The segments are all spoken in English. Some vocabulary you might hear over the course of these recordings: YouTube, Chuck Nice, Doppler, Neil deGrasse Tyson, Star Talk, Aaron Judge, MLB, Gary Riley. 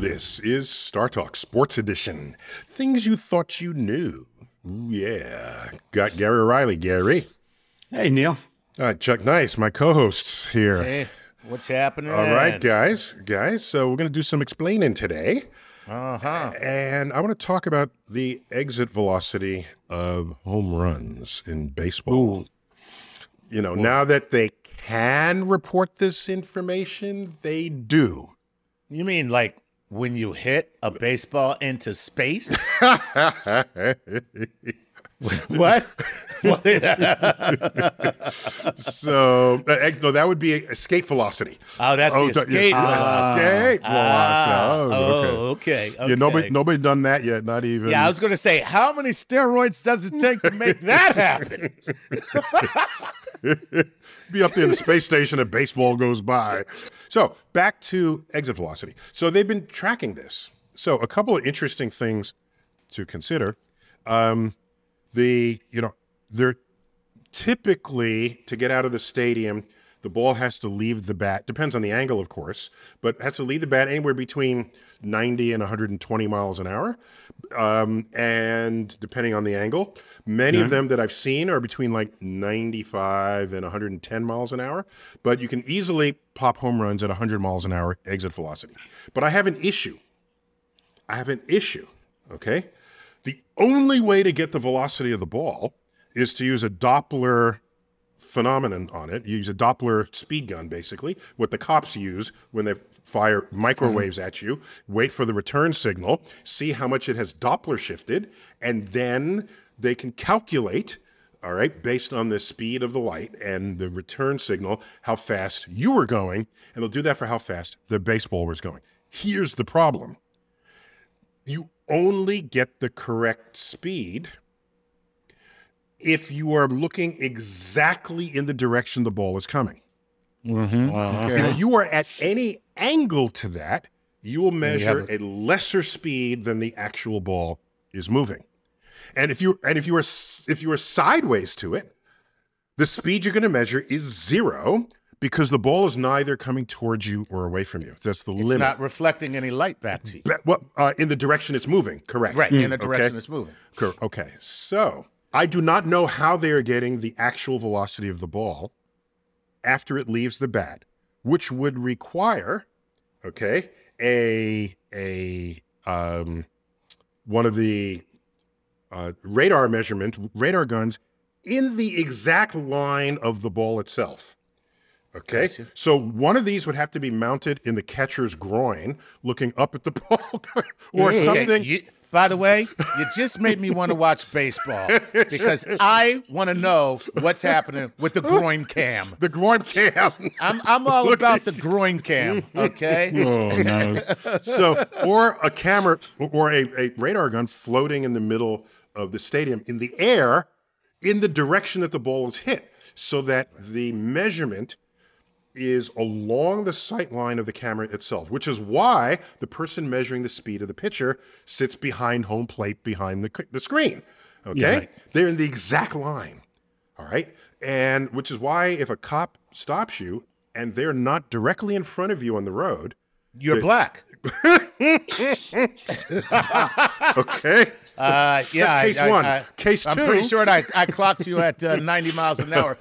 This is Star Talk Sports Edition. Things you thought you knew. Ooh, yeah. Got Gary Riley. Gary. Hey, Neil. Chuck Nice, my co-hosts here. Hey, what's happening? All right, guys. So we're going to do some explaining today. Uh-huh. And I want to talk about the exit velocity of home runs in baseball. Ooh. You know, now that they can report this information, they do. You mean like when you hit a baseball into space? What? So no, that would be escape velocity. Oh, that's the escape velocity. Okay. Yeah, nobody done that yet. Not even. Yeah, I was going to say, how many steroids does it take to make that happen? Be up there in the space station and baseball goes by. So back to exit velocity. So they've been tracking this. So a couple of interesting things to consider. They're typically, to get out of the stadium, the ball has to leave the bat, depends on the angle, of course, but has to leave the bat anywhere between 90 and 120 miles an hour. And depending on the angle, many of them that I've seen are between like 95 and 110 miles an hour, but you can easily pop home runs at 100 miles an hour exit velocity. But I have an issue. Okay. The only way to get the velocity of the ball is to use a Doppler phenomenon on it. You use a Doppler speed gun, basically, what the cops use when they fire microwaves at you, wait for the return signal, see how much it has Doppler shifted, and then they can calculate, all right, based on the speed of the light and the return signal, how fast you were going, and they'll do that for how fast the baseball was going. Here's the problem. You only get the correct speed if you are looking exactly in the direction the ball is coming. If you are at any angle to that, you will measure a lesser speed than the actual ball is moving. And if you are sideways to it, the speed you're going to measure is zero, because the ball is neither coming towards you or away from you. That's the limit. It's not reflecting any light back to you. In the direction it's moving, correct? Right, in the direction it's moving. Okay, so I do not know how they are getting the actual velocity of the ball after it leaves the bat, which would require, one of the radar guns in the exact line of the ball itself. Okay, so one of these would have to be mounted in the catcher's groin, looking up at the ball, or something. By the way, you just made me want to watch baseball, because I want to know what's happening with the groin cam. The groin cam. I'm all about the groin cam, okay? Oh, no. So, or a camera, or a radar gun floating in the middle of the stadium, in the air, in the direction that the ball was hit, so that the measurement is along the sight line of the camera itself, which is why the person measuring the speed of the pitcher sits behind home plate, behind the screen, okay? Yeah, right. They're in the exact line, all right? And which is why if a cop stops you and they're not directly in front of you on the road, you're black. Okay? Yeah. That's case one. Case two. I'm pretty sure I clocked you at 90 miles an hour.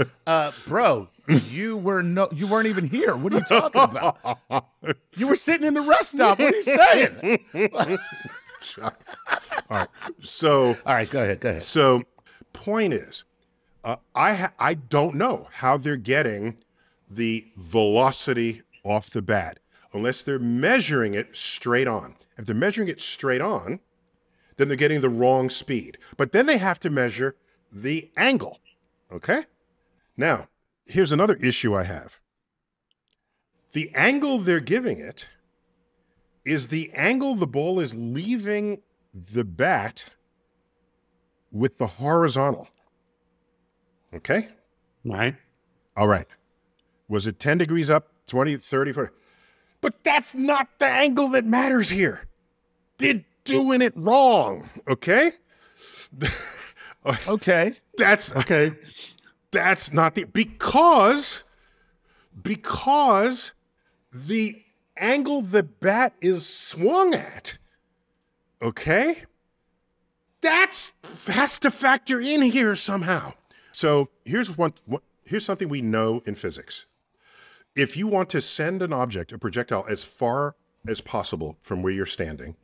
Bro, you weren't even here. What are you talking about? You were sitting in the rest stop. What are you saying? All right. So. All right. Go ahead. So, point is, I don't know how they're getting the velocity off the bat unless they're measuring it straight on. If they're measuring it straight on, then they're getting the wrong speed. But then they have to measure the angle, okay? Now, here's another issue I have. The angle they're giving it is the angle the ball is leaving the bat with the horizontal, okay? Right. All right. Was it 10 degrees up, 20, 30, 40? But that's not the angle that matters here. They're doing it wrong, okay? Okay. That's not the, because the angle the bat is swung at. Okay? That has to factor in here somehow. So here's something we know in physics. If you want to send an object, a projectile, as far as possible from where you're standing,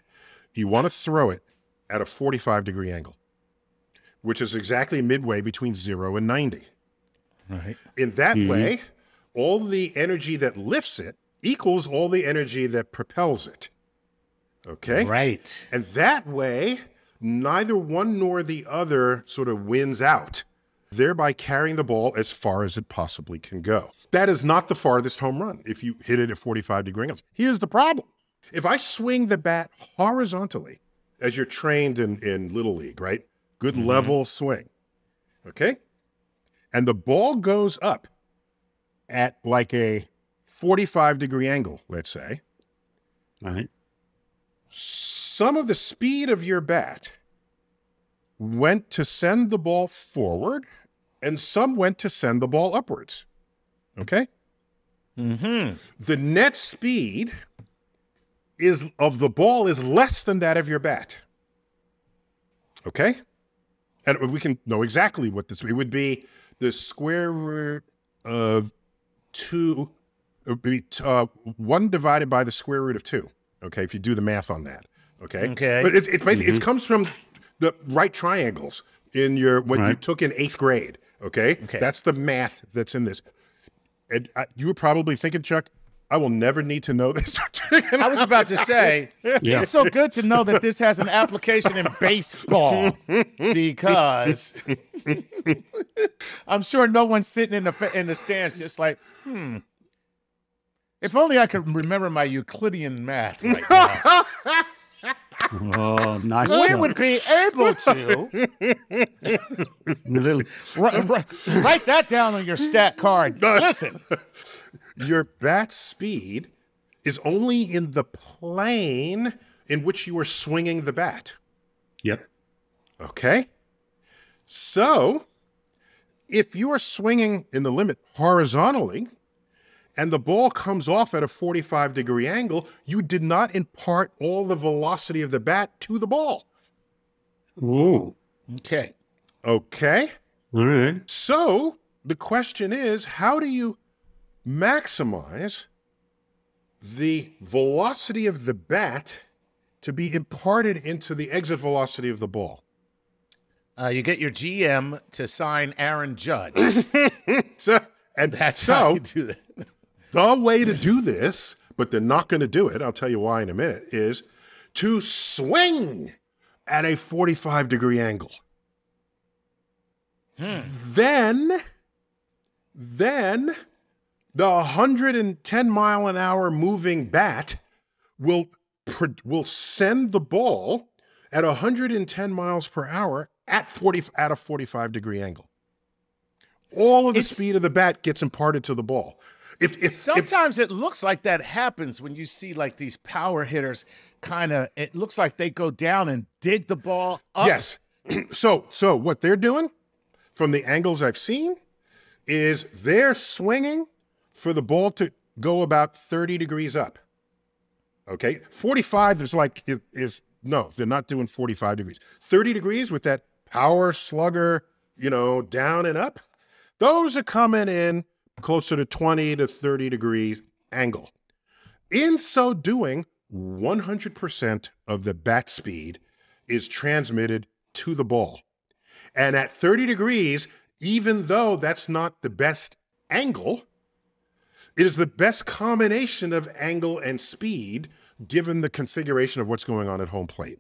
you want to throw it at a 45-degree angle, which is exactly midway between 0 and 90. Right. In that way, all the energy that lifts it equals all the energy that propels it. Okay? Right. And that way, neither one nor the other sort of wins out, thereby carrying the ball as far as it possibly can go. That is not the farthest home run if you hit it at 45-degree angles. Here's the problem. If I swing the bat horizontally, as you're trained in Little League, right? Good level swing, okay? And the ball goes up at like a 45-degree angle, let's say. All right. Some of the speed of your bat went to send the ball forward, and some went to send the ball upwards, okay? Mm-hmm. The net speed is of the ball is less than that of your bat, okay? And we can know exactly what this, it would be the square root of 2, it would be 1 divided by the square root of 2, okay, if you do the math on that, okay? Okay. But it comes from the right triangles in your, you took in 8th grade, okay? Okay. That's the math that's in this. And you were probably thinking, Chuck, I will never need to know this. I was about to say, it's so good to know that this has an application in baseball because I'm sure no one's sitting in the stands just like, if only I could remember my Euclidean math right now. Oh, nice. We would be able to write that down on your stat card. Listen. Your bat speed is only in the plane in which you are swinging the bat. Yep. Okay? So, if you are swinging in the limit horizontally and the ball comes off at a 45-degree angle, you did not impart all the velocity of the bat to the ball. Ooh. Okay. Okay? All right. So, the question is, how do you maximize the velocity of the bat to be imparted into the exit velocity of the ball? You get your GM to sign Aaron Judge. How you do that. The way to do this, but they're not going to do it, I'll tell you why in a minute, is to swing at a 45-degree angle. Then the 110-mile-an-hour moving bat will send the ball at 110 miles per hour at a 45-degree angle. All of the speed of the bat gets imparted to the ball. Sometimes it looks like that happens when you see like these power hitters kind of, it looks like they go down and dig the ball up. Yes. So what they're doing from the angles I've seen is they're swinging for the ball to go about 30 degrees up, okay? 45 is like, no, they're not doing 45 degrees. 30 degrees with that power slugger, you know, down and up, those are coming in closer to 20 to 30 degrees angle. In so doing, 100% of the bat speed is transmitted to the ball. And at 30 degrees, even though that's not the best angle, it is the best combination of angle and speed given the configuration of what's going on at home plate.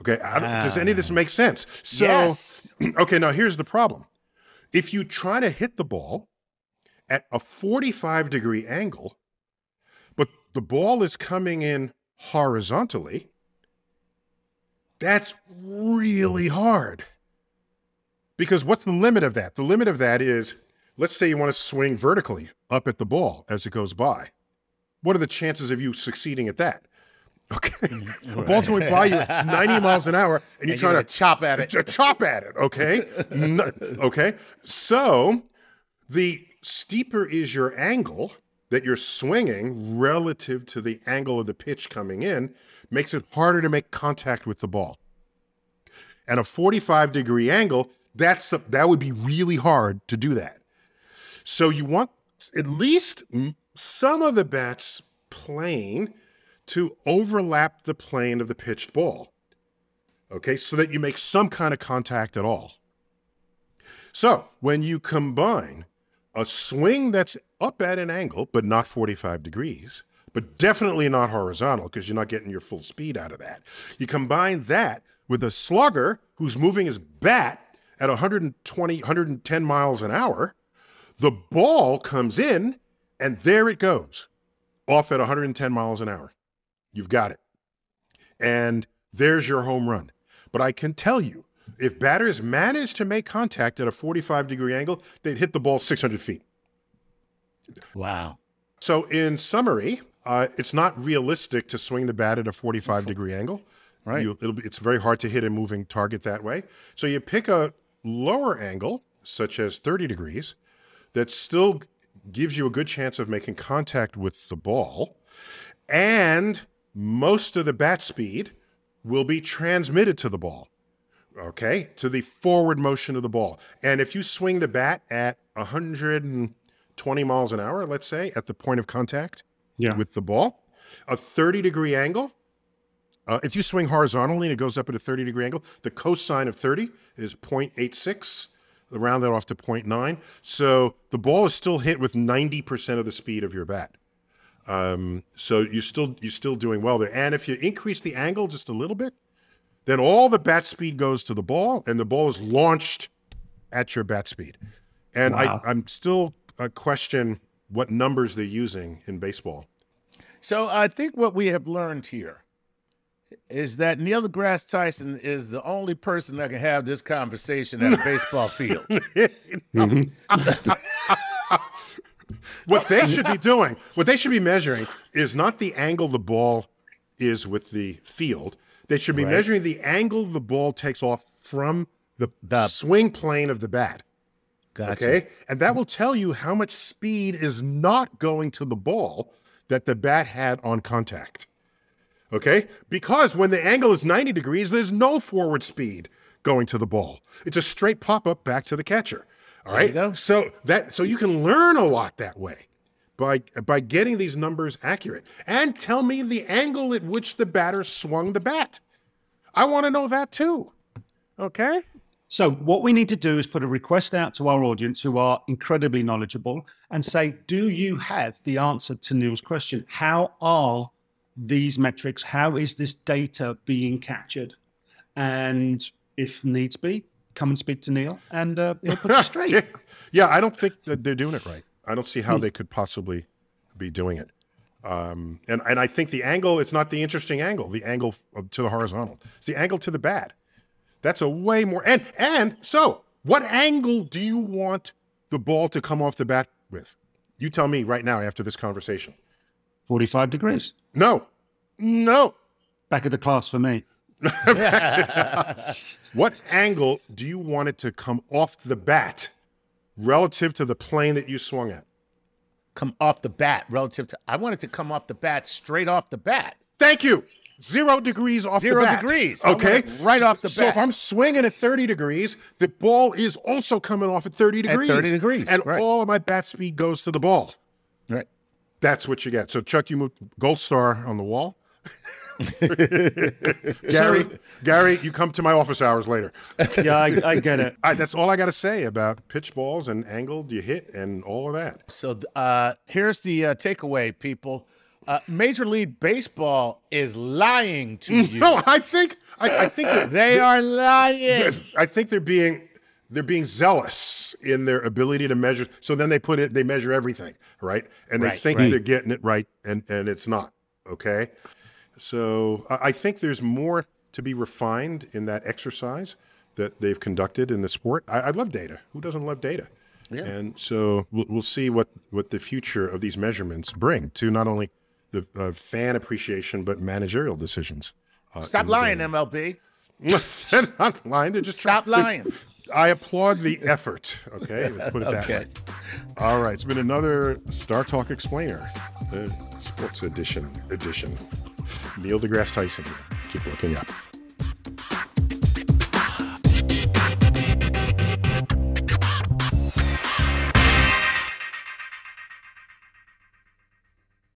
Okay, does any of this make sense? So, yes. Okay, now here's the problem. If you try to hit the ball at a 45-degree angle, but the ball is coming in horizontally, that's really hard. Because what's the limit of that? The limit of that is, let's say you want to swing vertically up at the ball as it goes by. What are the chances of you succeeding at that? Okay. The ball's going by you at 90 miles an hour and you're trying to chop at it. Chop at it, okay? Okay. So the steeper is your angle, that you're swinging relative to the angle of the pitch coming in makes it harder to make contact with the ball. And a 45-degree angle, that would be really hard to do that. So you want at least some of the bat's plane to overlap the plane of the pitched ball, okay, so that you make some kind of contact at all. So when you combine a swing that's up at an angle, but not 45 degrees, but definitely not horizontal because you're not getting your full speed out of that, you combine that with a slugger who's moving his bat at 120, 110 miles an hour, the ball comes in and there it goes, off at 110 miles an hour. You've got it. And there's your home run. But I can tell you, if batters managed to make contact at a 45-degree angle, they'd hit the ball 600 feet. Wow. So in summary, it's not realistic to swing the bat at a 45-degree angle. Right. It's very hard to hit a moving target that way. So you pick a lower angle, such as 30 degrees, that still gives you a good chance of making contact with the ball, and most of the bat speed will be transmitted to the ball, okay, to the forward motion of the ball. And if you swing the bat at 120 miles an hour, let's say, at the point of contact with the ball, a 30-degree angle, if you swing horizontally and it goes up at a 30-degree angle, the cosine of 30 is 0.86. Round that off to 0.9. So the ball is still hit with 90% of the speed of your bat. So you're still doing well there. And if you increase the angle just a little bit, then all the bat speed goes to the ball, and the ball is launched at your bat speed. And wow. I'm still question what numbers they're using in baseball. So I think what we have learned here is that Neil deGrasse Tyson is the only person that can have this conversation at a baseball field. What they should be doing, what they should be measuring is not the angle the ball is with the field. They should be measuring the angle the ball takes off from the swing plane of the bat. Gotcha. Okay? And that will tell you how much speed is not going to the ball that the bat had on contact. Okay? Because when the angle is 90 degrees, there's no forward speed going to the ball. It's a straight pop-up back to the catcher. All right? So you can learn a lot that way by getting these numbers accurate. And tell me the angle at which the batter swung the bat. I want to know that too. Okay? So what we need to do is put a request out to our audience who are incredibly knowledgeable and say, do you have the answer to Neil's question? How are these metrics, how is this data being captured? And if needs be, come and speak to Neil and he'll put you straight. Yeah, I don't think that they're doing it right. I don't see how they could possibly be doing it. And I think the angle, it's not the interesting angle, the angle to the horizontal. It's the angle to the bat. That's a way more, and so what angle do you want the ball to come off the bat with? You tell me right now after this conversation. 45 degrees. No, no. Back of the class for me. What angle do you want it to come off the bat relative to the plane that you swung at? Come off the bat relative to, I want it to come off the bat, straight off the bat. Thank you. 0 degrees off the bat. 0 degrees. Okay. Right off the bat. So if I'm swinging at 30 degrees, the ball is also coming off at 30 degrees. At 30 degrees. And all of my bat speed goes to the ball. Right. That's what you get. So, Chuck, you moved gold star on the wall. Gary, you come to my office hours later. Yeah, I get it. That's all I got to say about pitch balls and angle you hit and all of that. So here's the takeaway, people. Major League Baseball is lying to you. No, I think they are lying. I think they're being zealous in their ability to measure. So then they measure everything, right? And they think they're getting it right, and it's not, okay? So I think there's more to be refined in that exercise that they've conducted in the sport. I love data. Who doesn't love data? Yeah. And so we'll see what the future of these measurements bring to not only the fan appreciation, but managerial decisions. Stop lying, MLB. Stop lying. They're just Stop lying. I applaud the effort. Okay, let's put it that way. All right, it's been another Star Talk Explainer, the sports edition. Neil deGrasse Tyson. Keep looking up.